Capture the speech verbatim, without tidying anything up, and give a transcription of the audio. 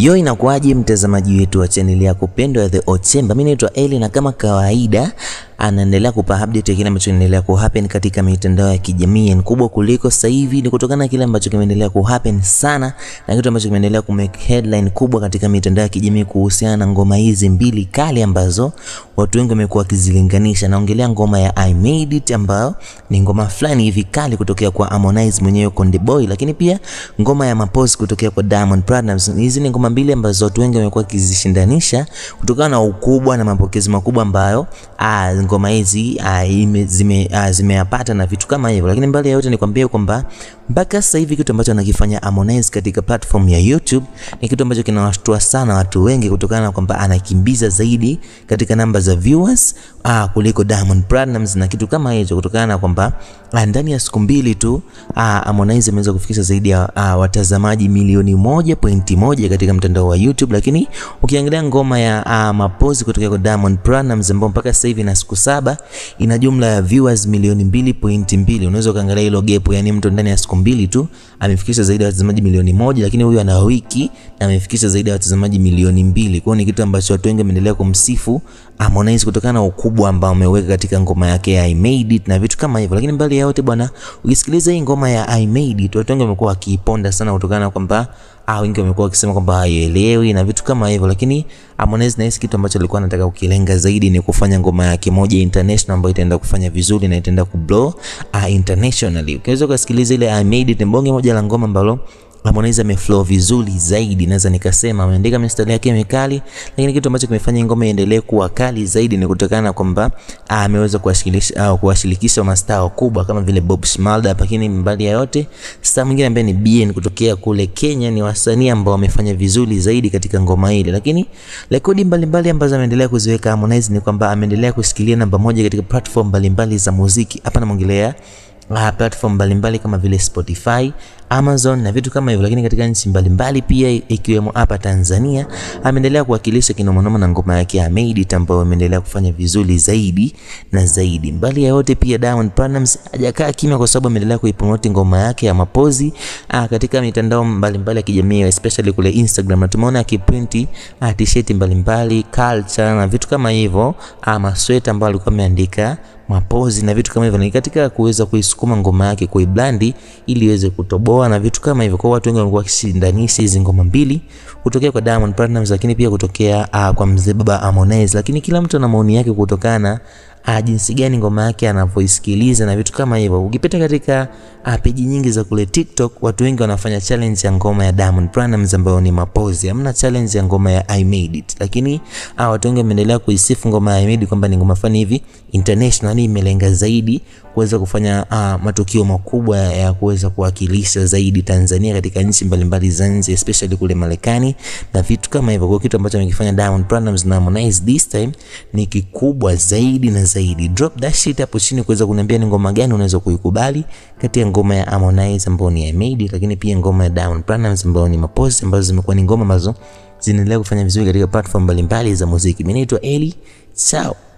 Yo, inakuaje mtazamaji wetu wa channel yako pendwa ya The Hot Chamber. Mimi naitwa Eli na kama kawaida anaendelea kupa update kile ambacho kinaendelea ku happen katika mitandao ya kijamii. Kubwa kuliko sasa hivi ni kutokana na kile ambacho kimeendelea ku happen sana na kitu ambacho kimeendelea ku make headline kubwa katika mitandao ya kijamii kuhusiana na ngoma hizi mbili kali ambazo watu wengi wamekuwa kizilinganisha. Naongelea ngoma ya I Made It ambayo ni ngoma fulani hivi kali kutokea kwa Harmonize mwenyewe Konde Boy, lakini pia ngoma ya Mapoze kutokea kwa Diamond Platnumz. Hizi ni ngoma mbili ambazo watu wengi wamekuwa kizishindanisha kutokana na ukubwa na mapokezi makubwa ambayo ah ngoma hizi zimeyapata na vitu kama hivyo. Lakini mbali ya yote nikwambie kwamba mpaka sasa hivi kitu ambacho anakifanya Amonez katika platform ya YouTube ni kitu ambacho kinawashtua sana watu wengi kutokana na kwamba anakimbiza zaidi katika namba za viewers ah, kuliko Diamond Platnumz na kitu kama hicho, kutokana na kwamba ndani ya siku mbili tu ah, Amonez ameweza kufikisha zaidi ya ah, watazamaji milioni moja pointi moja katika mtandao wa YouTube. Lakini ukiangalia ngoma ya ah, Mapoze kutoka kwa Diamond Platnumz ambapo mpaka sasa hivi na siku saba ina jumla ya viewers milioni mbili pointi mbili. Unaweza kuangalia hilo gap, yani mtu ndani ya siku mbili tu amefikisha zaidi ya watazamaji milioni moja, lakini huyu ana wiki na amefikisha zaidi ya watazamaji milioni mbili. Kwa hiyo ni kitu ambacho watu wengi wameendelea kumsifu Harmonize kutokana na ukubwa ambao ameweka katika ngoma yake ya I Made It na vitu kama hivyo. Lakini mbali ya yote bwana, ukisikiliza hii ngoma ya I Made It watu wengi wamekuwa wakiiponda sana kutokana na kwamba ah wengi wamekuwa wakisema kwamba haielewi na vitu kama hivyo, lakini Harmonize na hisi kitu ambacho alikuwa anataka kukilenga zaidi ni kufanya ngoma yake moja international ambayo itaenda kufanya vizuri na itaenda kublow uh, internationally. Ukiweza kusikiliza ile I Made It, bonge moja la ngoma ambalo Harmonize ameflow vizuri zaidi, naweza nikasema ameandika mistari yake mikali, lakini kitu ambacho kimefanya ngoma iendelee kuwa kali zaidi ni kutokana kwamba ameweza kuwashikilisha au kuwashirikisha mastaa wakubwa kama vile Bobby Shmurda, lakini mbali ya yote star mwingine ambaye ni Bien kutokea kule Kenya. Ni wasanii ambao wamefanya vizuri zaidi katika ngoma ile. Lakini rekodi mbalimbali ambazo ameendelea kuziweka Harmonize ni kwamba ameendelea kushikilia namba moja katika platform mbalimbali za muziki. Hapa naongelea Uh, platform mbalimbali kama vile Spotify, Amazon na vitu kama hivyo, lakini katika nchi mbalimbali pia ikiwemo hapa Tanzania ameendelea kuwakilisha kinomonoma na ngoma yake ya Made It ambayo ameendelea kufanya vizuri zaidi na zaidi. Mbali ya yote pia Diamond Platnumz hajakaa kimya kwa sababu ameendelea kuipromote ngoma yake ya Mapoze uh, katika mitandao mbalimbali ya kijamii especially kule Instagram, na tumeona akiprinti uh, t-shirt mbalimbali, culture na vitu kama hivyo, ama uh, sweta ambayo alikuwa ameandika Mapoze na vitu kama hivyo, ni katika kuweza kuisukuma ngoma yake kwa blandi ili iweze kutoboa na vitu kama hivyo. Kwa watu wengi walikuwa kishindanisha hizi ngoma mbili kutokea kwa Diamond Platnumz, lakini pia kutokea uh, kwa mzee baba Harmonize, lakini kila mtu ana maoni yake kutokana uh, jinsi gani ngoma yake anavyoisikiliza na vitu kama hivyo. Ukipita katika uh, peji nyingi za kule TikTok watu wengi wanafanya challenge ya ngoma ya Diamond Platnumz ambayo ni Mapoze, hamna challenge ya ngoma ya I Made It, lakini uh, watu wengi wameendelea kuisifu ngoma ya I Made It kwamba ni ngoma fani hivi international, imelenga zaidi kuweza kufanya uh, matukio makubwa ya kuweza kuwakilisha zaidi Tanzania katika nchi mbalimbali za nje especially kule Marekani na vitu kama hivyo. Kwa kitu ambacho amekifanya Diamond Platnumz na Harmonize this time ni kikubwa zaidi na zaidi. Drop that shit hapo chini kuweza kuniambia ni ngoma gani unaweza kuikubali kati ya ngoma ya Harmonize ambayo ni I Made It, lakini pia ngoma ya Diamond Platnumz ambayo ni Mapoze, ambazo zimekuwa ni ngoma ambazo zinaendelea kufanya vizuri katika platform mbalimbali za muziki. Mimi naitwa Eli, ciao.